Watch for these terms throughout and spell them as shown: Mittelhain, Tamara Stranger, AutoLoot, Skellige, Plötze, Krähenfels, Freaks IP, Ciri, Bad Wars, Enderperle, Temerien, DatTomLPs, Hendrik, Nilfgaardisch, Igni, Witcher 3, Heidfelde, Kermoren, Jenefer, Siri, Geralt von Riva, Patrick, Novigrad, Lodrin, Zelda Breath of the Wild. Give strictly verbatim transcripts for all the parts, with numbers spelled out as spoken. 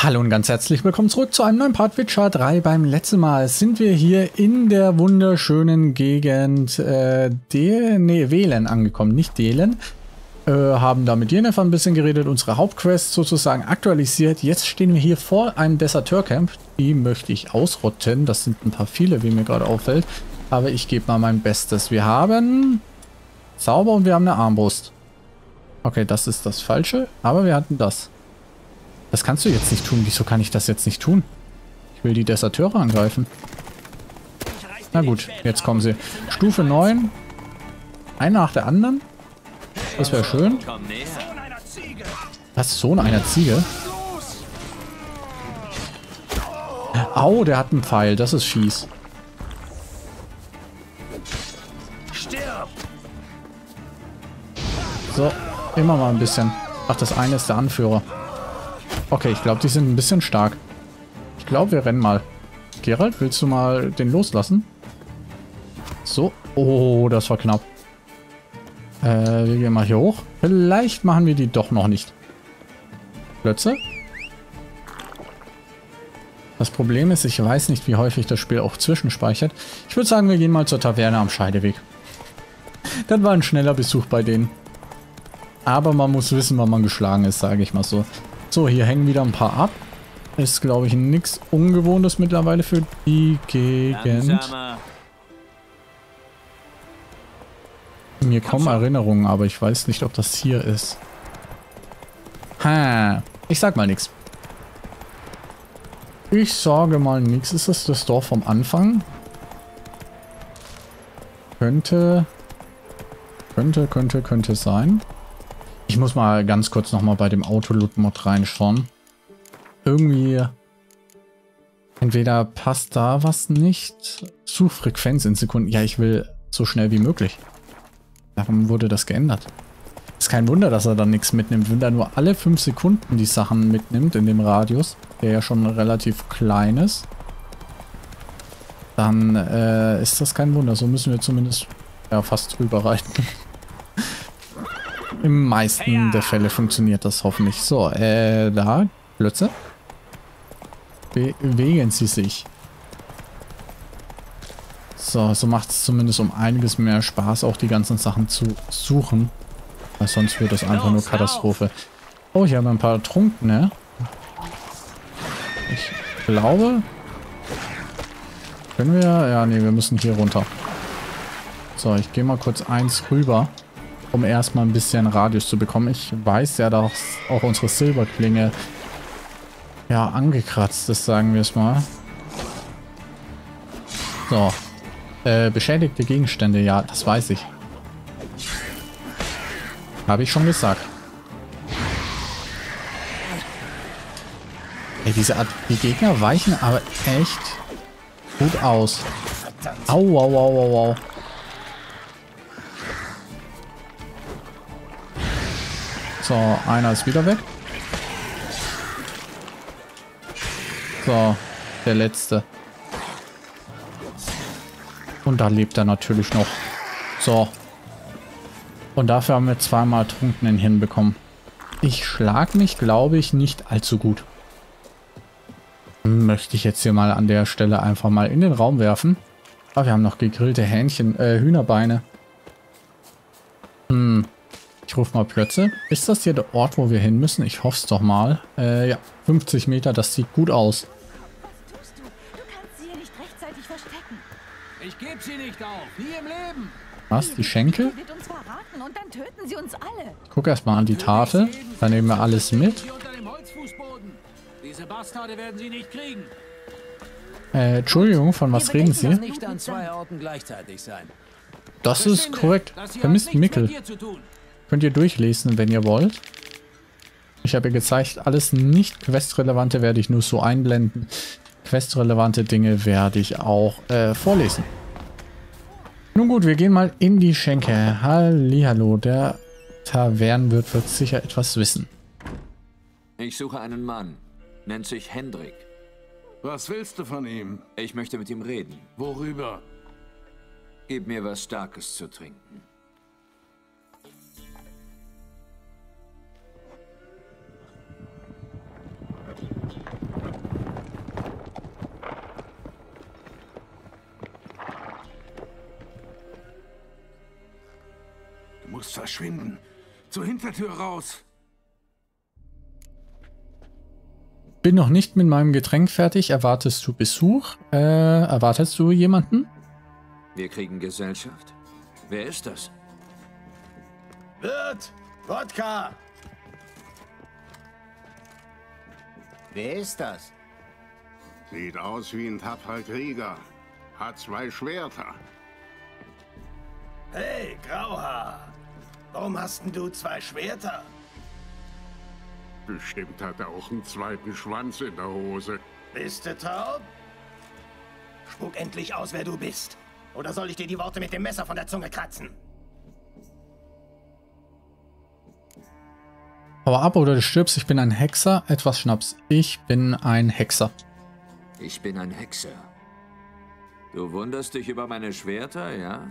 Hallo und ganz herzlich willkommen zurück zu einem neuen Part Witcher drei. Beim letzten Mal sind wir hier in der wunderschönen Gegend äh, De nee, Welen angekommen, nicht Delen. Äh, haben da mit Jenefer ein bisschen geredet, unsere Hauptquest sozusagen aktualisiert. Jetzt stehen wir hier vor einem Deserteurcamp. Die möchte ich ausrotten. Das sind ein paar viele, wie mir gerade auffällt. Aber ich gebe mal mein Bestes. Wir haben Zauber und wir haben eine Armbrust. Okay, das ist das Falsche, aber wir hatten das. Das kannst du jetzt nicht tun. Wieso kann ich das jetzt nicht tun? Ich will die Deserteure angreifen. Na gut, jetzt kommen sie. Stufe neun. Einer nach der anderen. Das wäre schön. Was? Sohn einer Ziege? Au, der hat einen Pfeil. Das ist fies. So, immer mal ein bisschen. Ach, das eine ist der Anführer. Okay, ich glaube, die sind ein bisschen stark. Ich glaube, wir rennen mal. Geralt, willst du mal den loslassen? So. Oh, das war knapp. Äh, wir gehen mal hier hoch. Vielleicht machen wir die doch noch nicht. Plötze. Das Problem ist, ich weiß nicht, wie häufig das Spiel auch zwischenspeichert. Ich würde sagen, wir gehen mal zur Taverne am Scheideweg. Das war ein schneller Besuch bei denen. Aber man muss wissen, wann man geschlagen ist, sage ich mal so. So, hier hängen wieder ein paar ab. Ist, glaube ich, nichts Ungewohntes mittlerweile für die Gegend. Mir kommen Erinnerungen, aber ich weiß nicht, ob das hier ist. Ha, ich sag mal nichts. Ich sage mal nichts. Ist das das Dorf vom Anfang? Könnte, könnte, könnte, könnte sein. Ich muss mal ganz kurz nochmal bei dem Autoloot-Mod reinschauen. Irgendwie entweder passt da was nicht. Suchfrequenz in Sekunden. Ja, ich will so schnell wie möglich. Darum wurde das geändert. Ist kein Wunder, dass er dann nichts mitnimmt. Wenn er nur alle fünf Sekunden die Sachen mitnimmt in dem Radius, der ja schon relativ klein ist, dann äh, ist das kein Wunder. So müssen wir zumindest ja, fast drüber reiten. Im meisten der Fälle funktioniert das hoffentlich. So, äh, da. Plötze. Bewegen sie sich. So, so macht es zumindest um einiges mehr Spaß, auch die ganzen Sachen zu suchen. Weil sonst wird das einfach nur Katastrophe. Oh, hier haben wir ein paar Trunkene. Ich glaube... Können wir... Ja, nee, wir müssen hier runter. So, ich gehe mal kurz eins rüber, um erstmal ein bisschen Radius zu bekommen. Ich weiß ja, dass auch unsere Silberklinge ja angekratzt ist, sagen wir es mal. So. Äh, beschädigte Gegenstände, ja, das weiß ich. Habe ich schon gesagt. Ey, diese Art, die Gegner weichen aber echt gut aus. Au, au, au, au, au. So, einer ist wieder weg. So, der letzte. Und da lebt er natürlich noch. So. Und dafür haben wir zweimal Trunkenen hinbekommen. Ich schlag mich, glaube ich, nicht allzu gut. Möchte ich jetzt hier mal an der Stelle einfach mal in den Raum werfen. Aber wir haben noch gegrillte Hähnchen, äh, Hühnerbeine. Hm. Ich rufe mal Plötze. Ist das hier der Ort, wo wir hin müssen? Ich hoffe es doch mal. Äh, ja, fünfzig Meter, das sieht gut aus. Was tust du? Du kannst sie hier nicht rechtzeitig verstecken. Ich gebe sie nicht auf, nie im Leben. Was? Die Schenkel? Die wird uns verraten und dann töten sie uns alle. Ich guck erstmal an die Tafel. Da nehmen wir alles mit. Diese Bastarde werden sie nicht kriegen. Äh, Entschuldigung, von was reden Sie? Nicht an zwei Orten gleichzeitig sein. Das ist korrekt. Vermisst Mickel. Könnt ihr durchlesen, wenn ihr wollt. Ich habe ihr gezeigt, alles nicht questrelevante werde ich nur so einblenden. Questrelevante Dinge werde ich auch äh, vorlesen. Nun gut, wir gehen mal in die Schenke. Hallihallo, der Tavernwirt wird sicher etwas wissen. Ich suche einen Mann. Nennt sich Hendrik. Was willst du von ihm? Ich möchte mit ihm reden. Worüber? Gib mir was Starkes zu trinken. musst verschwinden. Zur Hintertür raus. Bin noch nicht mit meinem Getränk fertig. Erwartest du Besuch? Äh, erwartest du jemanden? Wir kriegen Gesellschaft. Wer ist das? Wirt! Wodka! Wer ist das? Sieht aus wie ein tapferer Krieger. Hat zwei Schwerter. Hey, Grauhaar! Warum hast denn du zwei Schwerter? Bestimmt hat er auch einen zweiten Schwanz in der Hose. Bist du taub? Spuck endlich aus, wer du bist. Oder soll ich dir die Worte mit dem Messer von der Zunge kratzen? Hau ab oder du stirbst. Ich bin ein Hexer. Etwas Schnaps. Ich bin ein Hexer. Ich bin ein Hexer. Du wunderst dich über meine Schwerter, ja?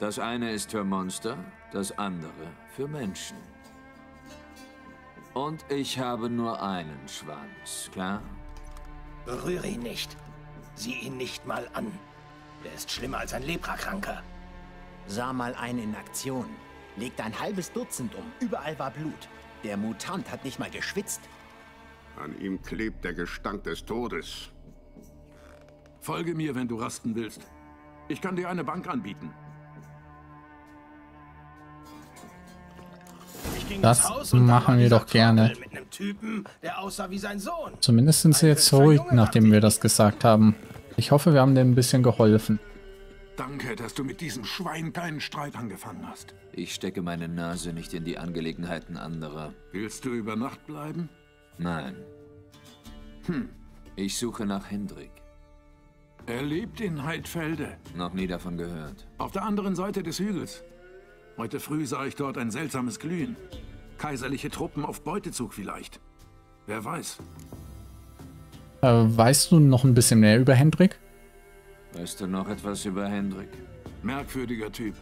Das eine ist für Monster, das andere für Menschen. Und ich habe nur einen Schwanz, klar? Berühre ihn nicht. Sieh ihn nicht mal an. Der ist schlimmer als ein Leprakranker. Sah mal einen in Aktion. Legte ein halbes Dutzend um. Überall war Blut. Der Mutant hat nicht mal geschwitzt. An ihm klebt der Gestank des Todes. Folge mir, wenn du rasten willst. Ich kann dir eine Bank anbieten. Das machen wir doch gerne. Zumindest sind sie jetzt ruhig, nachdem wir das gesagt haben. Ich hoffe, wir haben denen ein bisschen geholfen. Danke, dass du mit diesem Schwein keinen Streit angefangen hast. Ich stecke meine Nase nicht in die Angelegenheiten anderer. Willst du über Nacht bleiben? Nein. Hm. Ich suche nach Hendrik. Er lebt in Heidfelde. Noch nie davon gehört. Auf der anderen Seite des Hügels. Heute früh sah ich dort ein seltsames Glühen. Kaiserliche Truppen auf Beutezug vielleicht. Wer weiß. Äh, weißt du noch ein bisschen mehr über Hendrik? Weißt du noch etwas über Hendrik? Merkwürdiger Typ.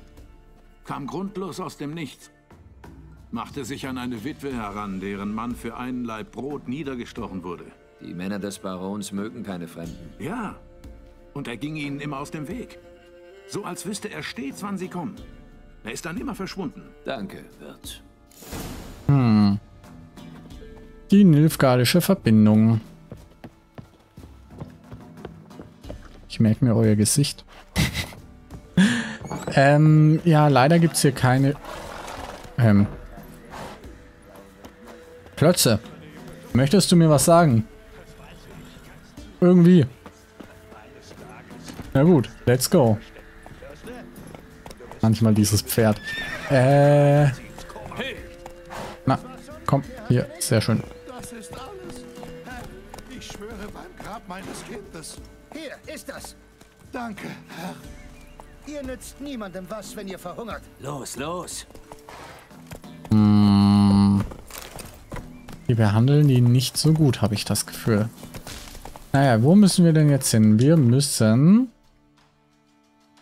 Kam grundlos aus dem Nichts. Machte sich an eine Witwe heran, deren Mann für einen Laib Brot niedergestochen wurde. Die Männer des Barons mögen keine Fremden. Ja, und er ging ihnen immer aus dem Weg. So als wüsste er stets, wann sie kommen. Er ist dann immer verschwunden. Danke, Wirt. Hm. Die nilfgaardische Verbindung. Ich merke mir euer Gesicht. ähm, ja, leider gibt es hier keine... Ähm. Plötze. Möchtest du mir was sagen? Irgendwie. Na gut, let's go. Manchmal dieses Pferd. Äh. Na, komm, hier, sehr schön. Das ist alles. Herr, ich schwöre beim Grab meines Kindes. Hier ist das. Danke, Herr. Ihr nützt niemandem was, wenn ihr verhungert. Los, los. Hm. Die behandeln die nicht so gut, habe ich das Gefühl. Naja, wo müssen wir denn jetzt hin? Wir müssen...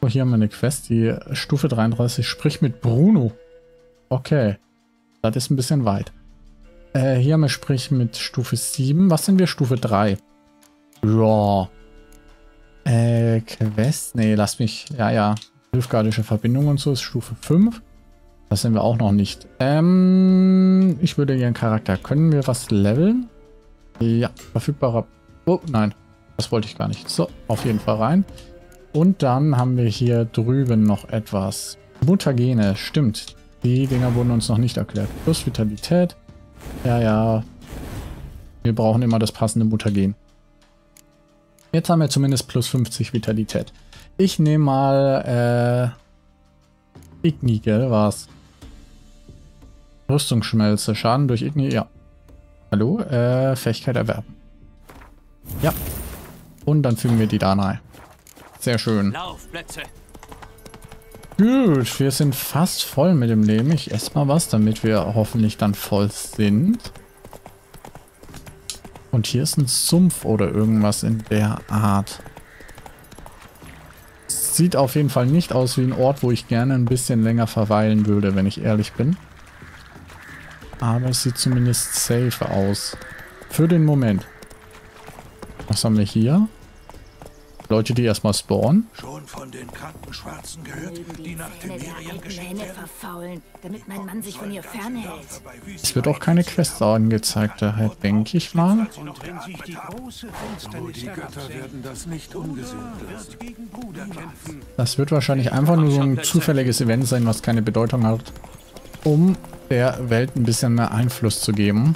Hier haben wir eine Quest, die Stufe dreiunddreißig, sprich mit Bruno. Okay, das ist ein bisschen weit. Äh, hier haben wir sprich mit Stufe sieben. Was sind wir? Stufe drei. Ja. Äh, Quest? Nee, lass mich. Ja, ja. Nilfgaardische Verbindung und so ist Stufe fünf. Das sind wir auch noch nicht. Ähm, ich würde ihren Charakter. Können wir was leveln? Ja, verfügbarer. Oh, nein. Das wollte ich gar nicht. So, auf jeden Fall rein. Und dann haben wir hier drüben noch etwas. Mutagene, stimmt. Die Dinger wurden uns noch nicht erklärt. Plus Vitalität. Ja, ja. Wir brauchen immer das passende Mutagen. Jetzt haben wir zumindest plus fünfzig Vitalität. Ich nehme mal, äh, Igni, gell, war's. Rüstungsschmelze, Schaden durch Igni, ja. Hallo, äh, Fähigkeit erwerben. Ja. Und dann fügen wir die da rein. Sehr schön. Lauf, Plätze. Gut, wir sind fast voll mit dem Leben. Ich esse mal was, damit wir hoffentlich dann voll sind. Und hier ist ein Sumpf oder irgendwas in der Art. Sieht auf jeden Fall nicht aus wie ein Ort, wo ich gerne ein bisschen länger verweilen würde, wenn ich ehrlich bin. Aber es sieht zumindest safe aus. Für den Moment. Was haben wir hier? Leute, die erstmal spawnen. Schon von den kranken Schwarzen gehört, die nach Temerien geschickt werden, damit mein Mann sich von ihr fernhält. Es wird auch keine Quests angezeigt, daher denke ich mal. Das wird wahrscheinlich einfach nur so ein zufälliges Event sein, was keine Bedeutung hat, um der Welt ein bisschen mehr Einfluss zu geben.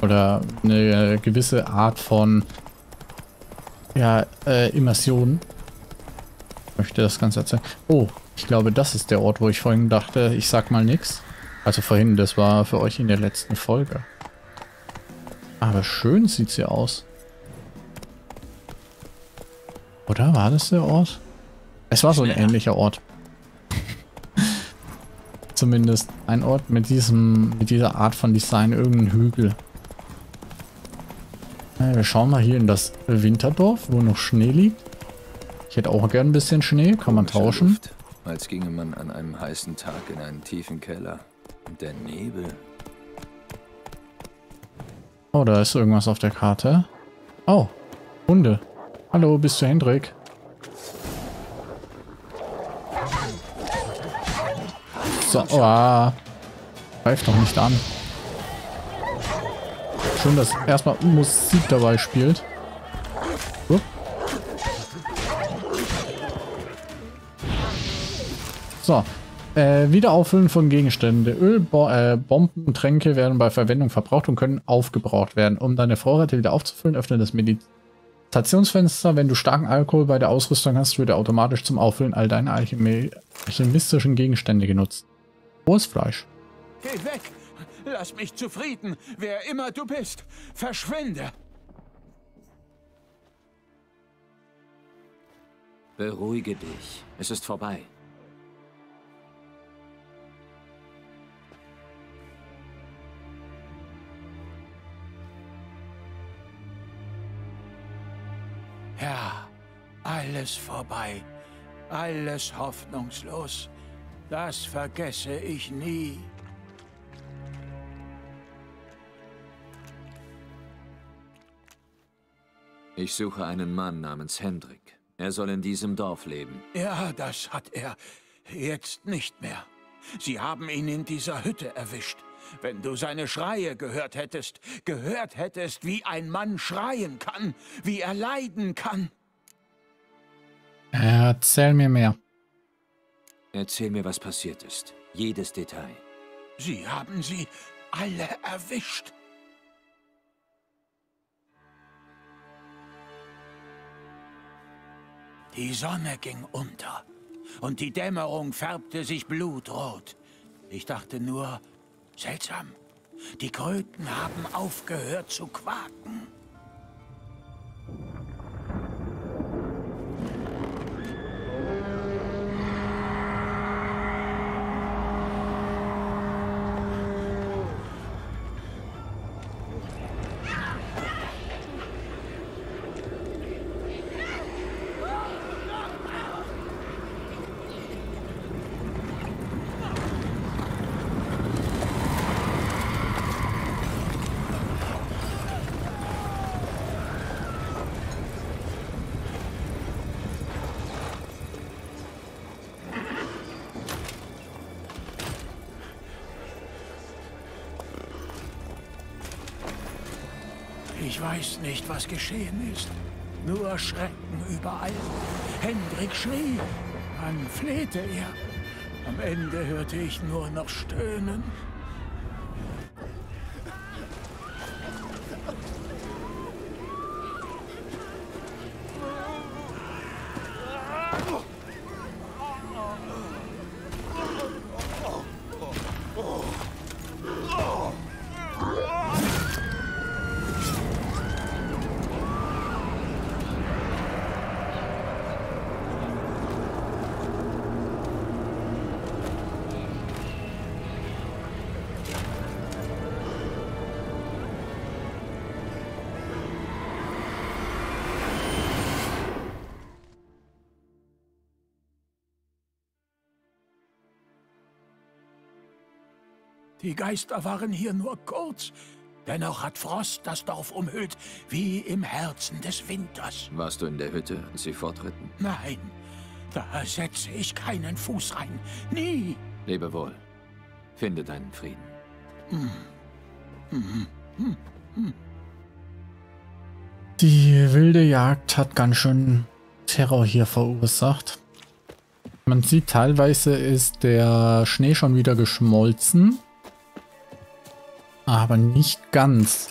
Oder eine gewisse Art von ja, äh, Immersion. Ich möchte das Ganze erzählen. Oh, ich glaube, das ist der Ort, wo ich vorhin dachte, ich sag mal nichts. Also vorhin, das war für euch in der letzten Folge. Aber schön sieht sie aus. Oder war das der Ort? Es war so ein ähnlicher Ort. Zumindest ein Ort mit diesem, mit dieser Art von Design, irgendein Hügel. Wir schauen mal hier in das Winterdorf, wo noch Schnee liegt. Ich hätte auch gern ein bisschen Schnee, kann man tauschen. Luft, als ginge man an einem heißen Tag in einen tiefen Keller. Und der Nebel. Oh, da ist irgendwas auf der Karte. Oh, Hunde. Hallo, bist du Hendrik? So, oha. Greift doch nicht an. Schön, dass erstmal Musik dabei spielt. Upp. So. Äh, Wiederauffüllen von Gegenständen. Öl, Bo äh, Bomben und Tränke werden bei Verwendung verbraucht und können aufgebraucht werden. Um deine Vorräte wieder aufzufüllen, öffne das Meditationsfenster. Wenn du starken Alkohol bei der Ausrüstung hast, wird er automatisch zum Auffüllen all deiner alchemi alchemistischen Gegenstände genutzt. Rohes Fleisch. Geh weg! Lass mich zufrieden, wer immer du bist. Verschwinde. Beruhige dich. Es ist vorbei. Ja, alles vorbei. Alles hoffnungslos. Das vergesse ich nie. Ich suche einen Mann namens Hendrik. Er soll in diesem Dorf leben. Ja, das hat er. Jetzt nicht mehr. Sie haben ihn in dieser Hütte erwischt. Wenn du seine Schreie gehört hättest, gehört hättest, wie ein Mann schreien kann, wie er leiden kann. Erzähl mir mehr. Erzähl mir, was passiert ist. Jedes Detail. Sie haben sie alle erwischt. Die Sonne ging unter und die Dämmerung färbte sich blutrot. Ich dachte nur, seltsam, die Kröten haben aufgehört zu quaken. Ich weiß nicht, was geschehen ist. Nur Schrecken überall. Hendrik schrie, dann flehte er. Am Ende hörte ich nur noch Stöhnen. Die Geister waren hier nur kurz, Wenn auch hat Frost das Dorf umhüllt, wie im Herzen des Winters. Warst du in der Hütte, als sie fortritten? Nein, da setze ich keinen Fuß rein. Nie! Lebe wohl. Finde deinen Frieden. Hm. Hm. Hm. Hm. Die wilde Jagd hat ganz schön Terror hier verursacht. Man sieht, teilweise ist der Schnee schon wieder geschmolzen. Aber nicht ganz.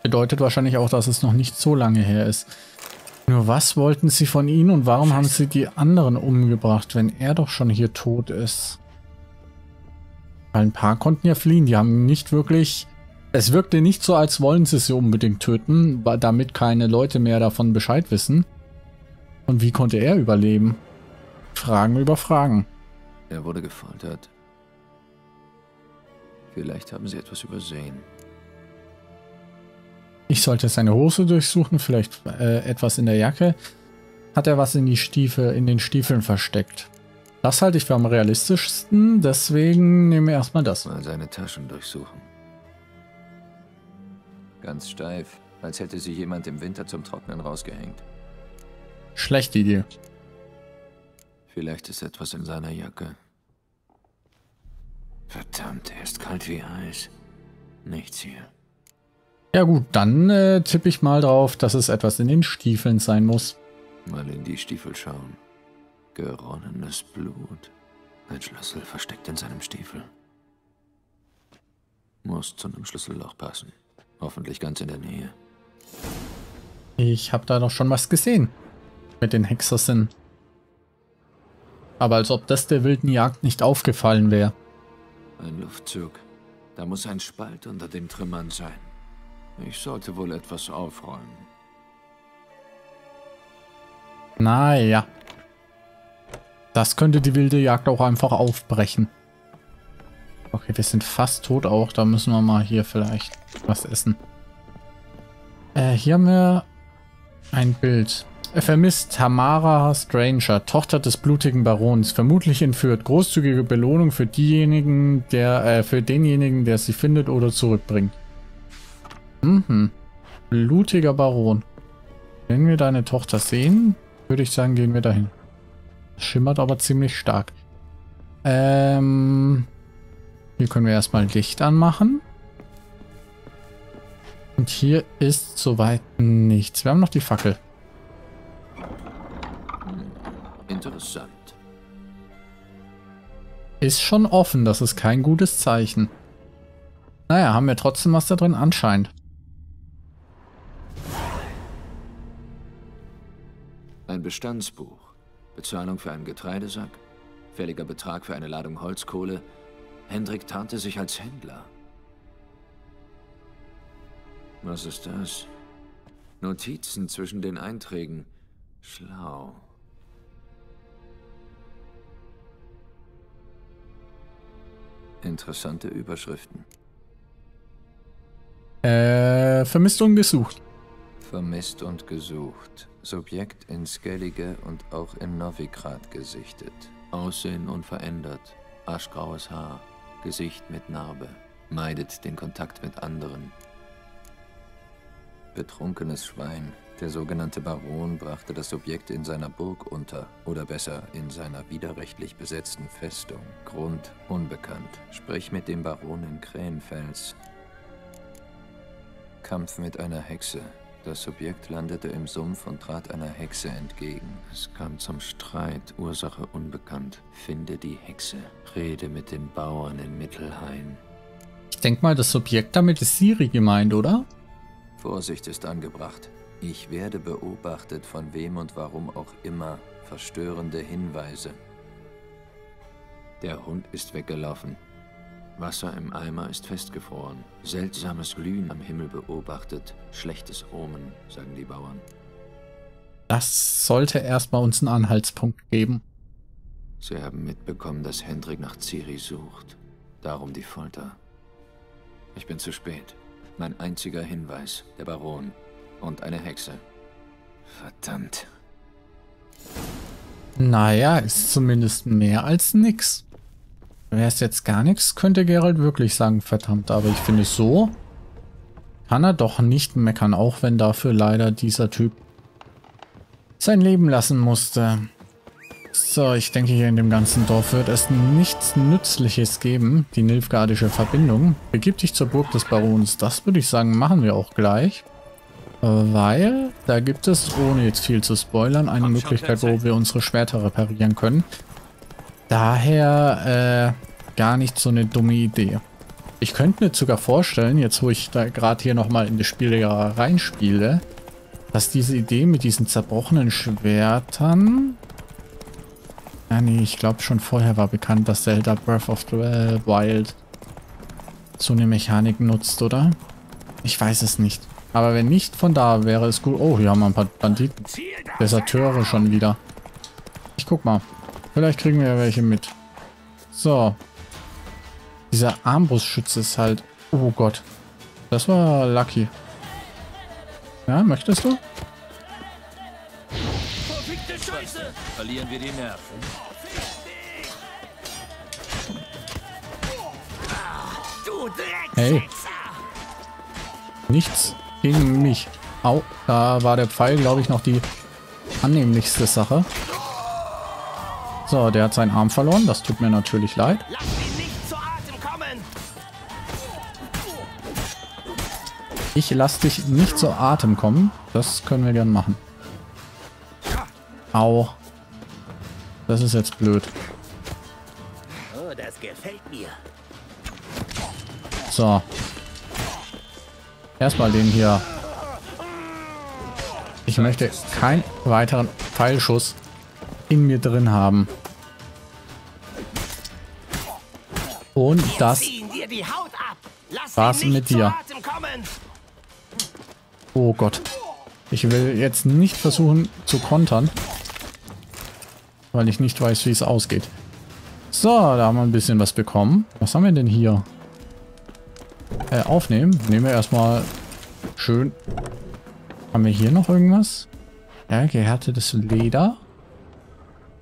Bedeutet wahrscheinlich auch, dass es noch nicht so lange her ist. Nur was wollten sie von ihnen und warum haben sie die anderen umgebracht, wenn er doch schon hier tot ist? Weil ein paar konnten ja fliehen. Die haben nicht wirklich... Es wirkte nicht so, als wollen sie sie unbedingt töten, damit keine Leute mehr davon Bescheid wissen. Und wie konnte er überleben? Fragen über Fragen. Er wurde gefoltert. Vielleicht haben sie etwas übersehen. Ich sollte seine Hose durchsuchen, vielleicht äh, etwas in der Jacke. Hat er was in die Stiefel, in den Stiefeln versteckt? Das halte ich für am realistischsten, deswegen nehmen wir erstmal das. Mal seine Taschen durchsuchen. Ganz steif, als hätte sie jemand im Winter zum Trocknen rausgehängt. Schlechte Idee. Vielleicht ist etwas in seiner Jacke. Verdammt, er ist kalt wie Eis. Nichts hier. Ja gut, dann äh, tippe ich mal drauf, dass es etwas in den Stiefeln sein muss. Mal in die Stiefel schauen. Geronnenes Blut. Ein Schlüssel versteckt in seinem Stiefel. Muss zu einem Schlüsselloch passen. Hoffentlich ganz in der Nähe. Ich habe da doch schon was gesehen. Mit den Hexersinnen. Aber als ob das der wilden Jagd nicht aufgefallen wäre. Ein Luftzug. Da muss ein Spalt unter den Trümmern sein. Ich sollte wohl etwas aufräumen. Naja. Das könnte die wilde Jagd auch einfach aufbrechen. Okay, wir sind fast tot auch. Da müssen wir mal hier vielleicht was essen. Äh, hier haben wir ein Bild. Vermisst Tamara Stranger, Tochter des blutigen Barons, vermutlich entführt. Großzügige Belohnung für diejenigen, der äh, für denjenigen, der sie findet oder zurückbringt. Mhm. Blutiger Baron. Wenn wir deine Tochter sehen, würde ich sagen, gehen wir dahin. Schimmert aber ziemlich stark. Ähm, hier können wir erstmal Licht anmachen. Und hier ist soweit nichts. Wir haben noch die Fackel. Interessant. Ist schon offen, das ist kein gutes Zeichen. Naja, haben wir trotzdem was da drin anscheinend. Ein Bestandsbuch. Bezahlung für einen Getreidesack. Fälliger Betrag für eine Ladung Holzkohle. Hendrik tarnte sich als Händler. Was ist das? Notizen zwischen den Einträgen. Schlau. Interessante Überschriften. Äh, vermisst und gesucht. Vermisst und gesucht. Subjekt in Skellige und auch in Novigrad gesichtet. Aussehen unverändert. Aschgraues Haar. Gesicht mit Narbe. Meidet den Kontakt mit anderen. Betrunkenes Schwein. Der sogenannte Baron brachte das Subjekt in seiner Burg unter, oder besser, in seiner widerrechtlich besetzten Festung. Grund unbekannt. Sprich mit dem Baron in Krähenfels. Kampf mit einer Hexe. Das Subjekt landete im Sumpf und trat einer Hexe entgegen. Es kam zum Streit, Ursache unbekannt. Finde die Hexe. Rede mit den Bauern in Mittelhain. Ich denke mal, das Subjekt damit ist Siri gemeint, oder? Vorsicht ist angebracht. Ich werde beobachtet, von wem und warum auch immer. Verstörende Hinweise. Der Hund ist weggelaufen. Wasser im Eimer ist festgefroren. Seltsames Glühen am Himmel beobachtet. Schlechtes Omen, sagen die Bauern. Das sollte erstmal uns einen Anhaltspunkt geben. Sie haben mitbekommen, dass Hendrik nach Ciri sucht. Darum die Folter. Ich bin zu spät. Mein einziger Hinweis, der Baron. Und eine Hexe. Verdammt. Naja, ist zumindest mehr als nix. Wäre es jetzt gar nichts, könnte Geralt wirklich sagen, verdammt. Aber ich finde, so Kann er doch nicht meckern, auch wenn dafür leider dieser Typ sein Leben lassen musste. So, ich denke, hier in dem ganzen Dorf wird es nichts Nützliches geben. Die Nilfgaardische Verbindung. Begib dich zur Burg des Barons. Das würde ich sagen, machen wir auch gleich. Weil da gibt es, ohne jetzt viel zu spoilern, eine Möglichkeit, wo wir unsere Schwerter reparieren können. Daher äh, gar nicht so eine dumme Idee. Ich könnte mir sogar vorstellen, jetzt wo ich da gerade hier nochmal in das Spiel reinspiele, dass diese Idee mit diesen zerbrochenen Schwertern... Ja, nee, ich glaube schon vorher war bekannt, dass Zelda Breath of the Wild so eine Mechanik nutzt, oder? Ich weiß es nicht. Aber wenn nicht, von da wäre es gut. Oh, hier haben wir ein paar Banditen. Deserteure schon wieder. Ich guck mal. Vielleicht kriegen wir ja welche mit. So. Dieser Armbrustschütze ist halt... Oh Gott. Das war lucky. Ja, möchtest du? Verlieren wir die Nerven. Hey. Nichts gegen mich. Au, da war der Pfeil, glaube ich, noch die annehmlichste Sache. So, der hat seinen Arm verloren. Das tut mir natürlich leid. Ich lasse dich nicht zu Atem kommen. Das können wir gern machen. Au. Das ist jetzt blöd. Oh, das gefällt mir. So. Erstmal den hier. Ich möchte keinen weiteren Pfeilschuss in mir drin haben. Und das war's mit dir. Oh Gott. Ich will jetzt nicht versuchen zu kontern, weil ich nicht weiß, wie es ausgeht. So, da haben wir ein bisschen was bekommen. Was haben wir denn hier? Äh, aufnehmen. Nehmen wir erstmal schön. Haben wir hier noch irgendwas? Ja, gehärtetes Leder.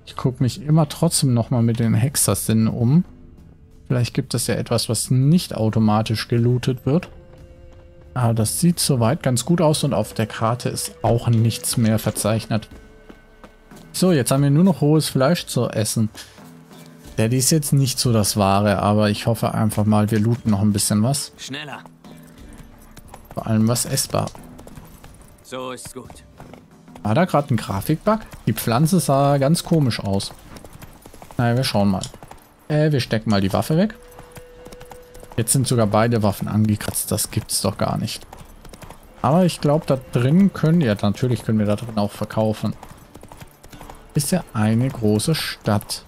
Ich gucke mich immer trotzdem nochmal mit den Hexersinnen um. Vielleicht gibt es ja etwas, was nicht automatisch gelootet wird. Ah, das sieht soweit ganz gut aus und auf der Karte ist auch nichts mehr verzeichnet. So, jetzt haben wir nur noch rohes Fleisch zu essen. Der ist jetzt nicht so das Wahre, aber ich hoffe einfach mal, wir looten noch ein bisschen was. Schneller. Vor allem was essbar. So ist's gut. War da gerade ein Grafikbug? Die Pflanze sah ganz komisch aus. Naja, wir schauen mal. Äh, wir stecken mal die Waffe weg. Jetzt sind sogar beide Waffen angekratzt. Das gibt's doch gar nicht. Aber ich glaube, da drin können... Ja, natürlich können wir da drin auch verkaufen. Ist ja eine große Stadt.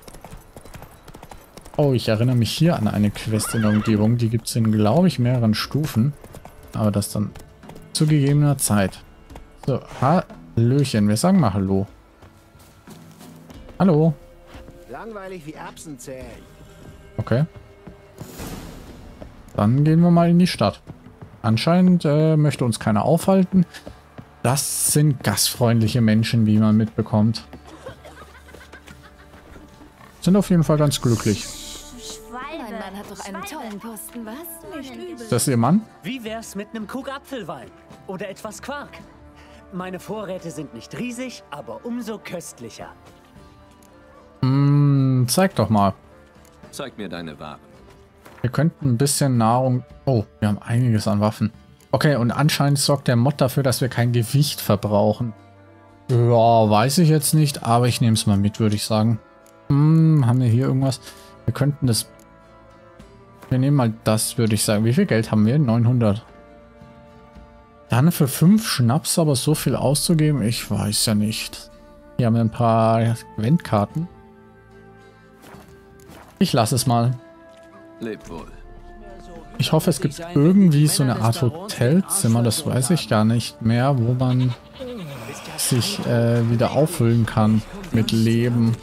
Oh, ich erinnere mich hier an eine Quest in der Umgebung. Die gibt es in, glaube ich, mehreren Stufen. Aber das dann zu gegebener Zeit. So, Hallöchen. Wir sagen mal Hallo. Hallo. Langweilig wie Erbsen zählen. Okay. Dann gehen wir mal in die Stadt. Anscheinend äh, möchte uns keiner aufhalten. Das sind gastfreundliche Menschen, wie man mitbekommt. Sind auf jeden Fall ganz glücklich. Mein Mann hat doch einen tollen Posten, was? Nicht übel. Ist das Ihr Mann? Wie wär's mit einem Krug Apfelwein? Oder etwas Quark? Meine Vorräte sind nicht riesig, aber umso köstlicher. Mm, zeig doch mal. Zeig mir deine Ware. Wir könnten ein bisschen Nahrung... Oh, wir haben einiges an Waffen. Okay, und anscheinend sorgt der Mod dafür, dass wir kein Gewicht verbrauchen. Ja, weiß ich jetzt nicht, aber ich nehme es mal mit, würde ich sagen. Hm, haben wir hier irgendwas? Wir könnten das... Wir nehmen mal das, würde ich sagen. Wie viel Geld haben wir? neunhundert. Dann für fünf Schnaps aber so viel auszugeben? Ich weiß ja nicht. Hier haben wir ein paar Eventkarten. Ich lasse es mal. Lebt wohl. Ich hoffe, es gibt irgendwie so eine Art Hotelzimmer, das weiß ich gar nicht mehr, wo man sich äh, wieder auffüllen kann mit Leben,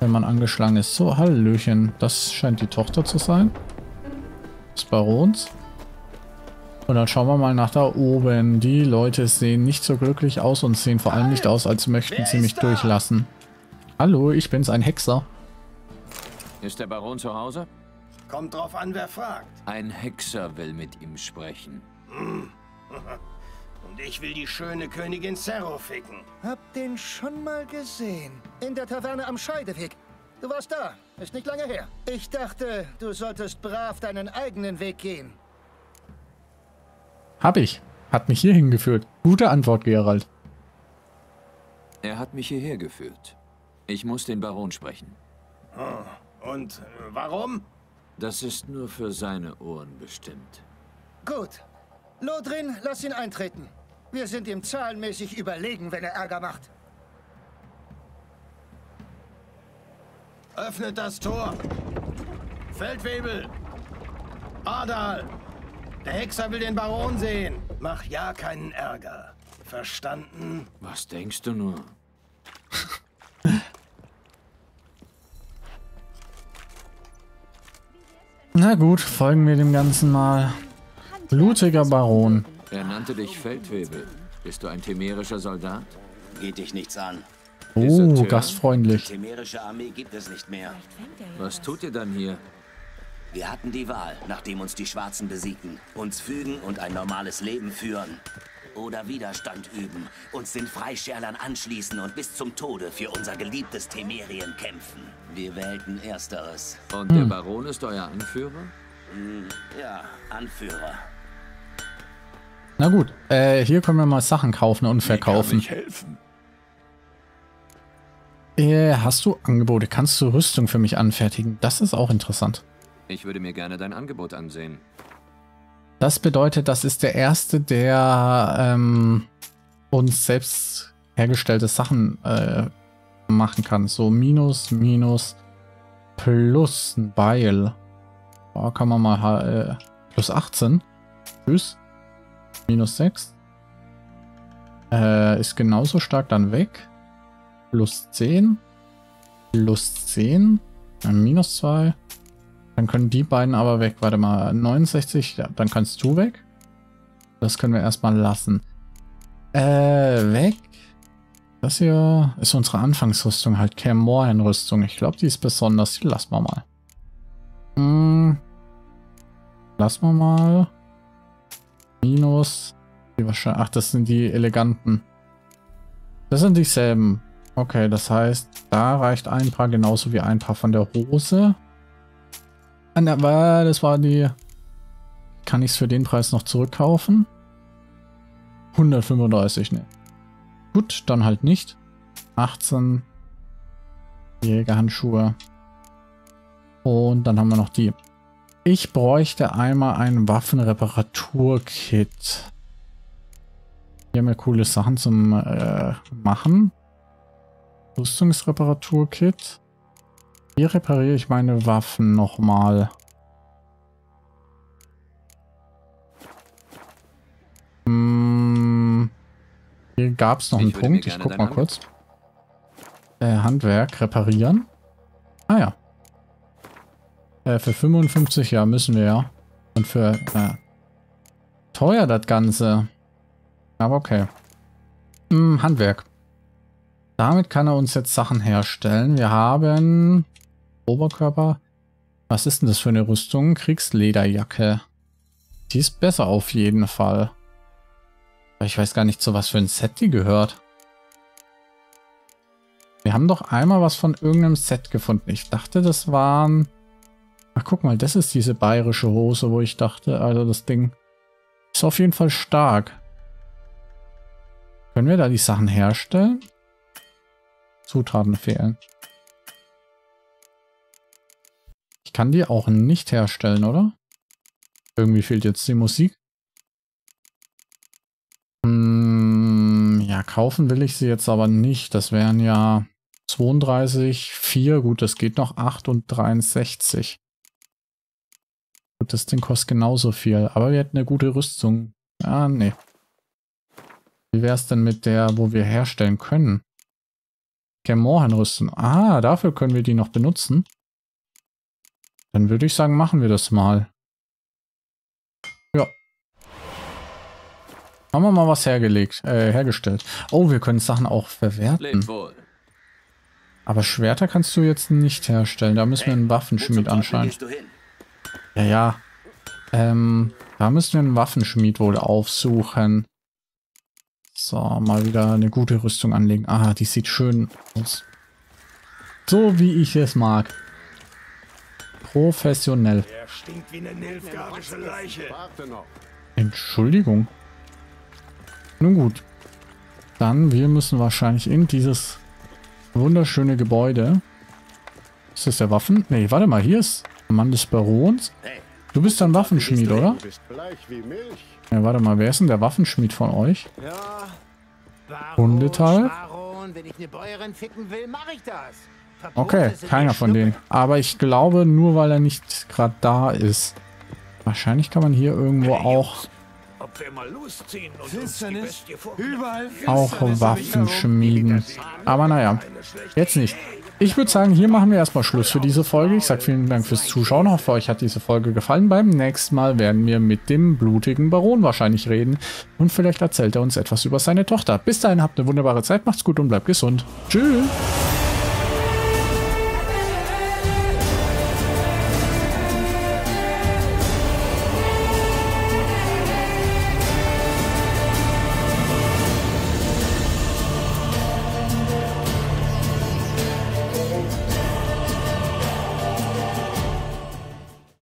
wenn man angeschlagen ist. So, Hallöchen. Das scheint die Tochter zu sein. Des Barons. Und dann schauen wir mal nach da oben. Die Leute sehen nicht so glücklich aus und sehen vor allem nicht aus, als möchten sie mich durchlassen. Hallo, ich bin's, ein Hexer. Ist der Baron zu Hause? Kommt drauf an, wer fragt. Ein Hexer will mit ihm sprechen. Und ich will die schöne Königin Cerro ficken. Hab den schon mal gesehen. In der Taverne am Scheideweg. Du warst da. Ist nicht lange her. Ich dachte, du solltest brav deinen eigenen Weg gehen. Hab ich. Hat mich hierhin geführt. Gute Antwort, Geralt. Er hat mich hierher geführt. Ich muss den Baron sprechen. Oh, und warum? Das ist nur für seine Ohren bestimmt. Gut. Lodrin, lass ihn eintreten. Wir sind ihm zahlenmäßig überlegen, wenn er Ärger macht. Öffnet das Tor. Feldwebel. Adal. Der Hexer will den Baron sehen. Mach ja keinen Ärger. Verstanden? Was denkst du nur? Na gut, folgen wir dem Ganzen mal. Blutiger Baron. Er nannte dich Feldwebel. Bist du ein temerischer Soldat? Geht dich nichts an. Oh, gastfreundlich. Die temerische Armee gibt es nicht mehr. Was tut ihr dann hier? Wir hatten die Wahl, nachdem uns die Schwarzen besiegten. Uns fügen und ein normales Leben führen. Oder Widerstand üben. Uns den Freischärlern anschließen und bis zum Tode für unser geliebtes Temerien kämpfen. Wir wählten Ersteres. Und hm. der Baron ist euer Anführer? Ja, Anführer. Na gut, äh, hier können wir mal Sachen kaufen und verkaufen. Wie kann ich helfen? Äh, hast du Angebote? Kannst du Rüstung für mich anfertigen? Das ist auch interessant. Ich würde mir gerne dein Angebot ansehen. Das bedeutet, das ist der erste, der ähm, uns selbst hergestellte Sachen äh, machen kann. So minus, minus, plus, weil... Oh, kann man mal... Äh, plus achtzehn. Tschüss. Minus sechs. Äh, ist genauso stark dann weg. Plus zehn. Plus zehn. Dann minus zwei. Dann können die beiden aber weg. Warte mal, neunundsechzig. Ja, dann kannst du weg. Das können wir erstmal lassen. Äh, weg. Das hier ist unsere Anfangsrüstung halt. Kermoren-Rüstung. Ich glaube, die ist besonders. Die lassen wir mal. Hm. Lassen wir mal. Minus. Die wahrscheinlich, ach, das sind die eleganten. Das sind dieselben. Okay, das heißt, da reicht ein paar genauso wie ein paar von der Hose. Aber das war die... Kann ich es für den Preis noch zurückkaufen? hundertfünfunddreißig, ne. Gut, dann halt nicht. achtzehn. Jägerhandschuhe. Und dann haben wir noch die. Ich bräuchte einmal ein Waffenreparaturkit. Hier haben wir coole Sachen zum äh, machen. Rüstungsreparaturkit. Hier repariere ich meine Waffen nochmal. Hm, hier gab es noch einen Punkt. Ich guck mal kurz. Äh, Handwerk reparieren. Ah ja. Äh, für fünfundfünfzig, ja, müssen wir ja. Und für äh, teuer das Ganze. Aber okay. Hm, Handwerk. Damit kann er uns jetzt Sachen herstellen. Wir haben... Oberkörper. Was ist denn das für eine Rüstung? Kriegslederjacke. Die ist besser auf jeden Fall. Aber ich weiß gar nicht, zu was für ein Set die gehört. Wir haben doch einmal was von irgendeinem Set gefunden. Ich dachte, das waren... Ach, guck mal, das ist diese bayerische Hose, wo ich dachte, also das Ding ist auf jeden Fall stark. Können wir da die Sachen herstellen? Zutaten fehlen. Ich kann die auch nicht herstellen, oder? Irgendwie fehlt jetzt die Musik. Hm, ja, kaufen will ich sie jetzt aber nicht. Das wären ja zweiunddreißig, vier, gut, das geht noch, acht und dreiundsechzig. Gut, das Ding kostet genauso viel. Aber wir hätten eine gute Rüstung. Ah, nee. Wie wäre es denn mit der, wo wir herstellen können? Kermoren-Rüstung. Ah, dafür können wir die noch benutzen. Dann würde ich sagen, machen wir das mal. Ja. Haben wir mal was hergelegt, äh, hergestellt. Oh, wir können Sachen auch verwerten. Aber Schwerter kannst du jetzt nicht herstellen. Da müssen wir einen Waffenschmied anscheinend. Ja, ja. Ähm, Da müssen wir einen Waffenschmied wohl aufsuchen. So, mal wieder eine gute Rüstung anlegen. Ah, die sieht schön aus. So wie ich es mag. Professionell. Der stinkt wie eine nilfgaardische Leiche. Entschuldigung. Nun gut. Dann, wir müssen wahrscheinlich in dieses wunderschöne Gebäude. Ist das der Waffen? Nee, warte mal, hier ist der Mann des Barons. Du bist ein Waffenschmied, oder? Ja, warte mal, wer ist denn der Waffenschmied von euch? Hundeteil? Okay, keiner von denen. Aber ich glaube, nur weil er nicht gerade da ist. Wahrscheinlich kann man hier irgendwo auch... auch Waffen schmieden. Aber naja, jetzt nicht. Ich würde sagen, hier machen wir erstmal Schluss für diese Folge. Ich sage vielen Dank fürs Zuschauen. Hoffe, euch hat diese Folge gefallen. Beim nächsten Mal werden wir mit dem blutigen Baron wahrscheinlich reden. Und vielleicht erzählt er uns etwas über seine Tochter. Bis dahin, habt eine wunderbare Zeit, macht's gut und bleibt gesund. Tschüss.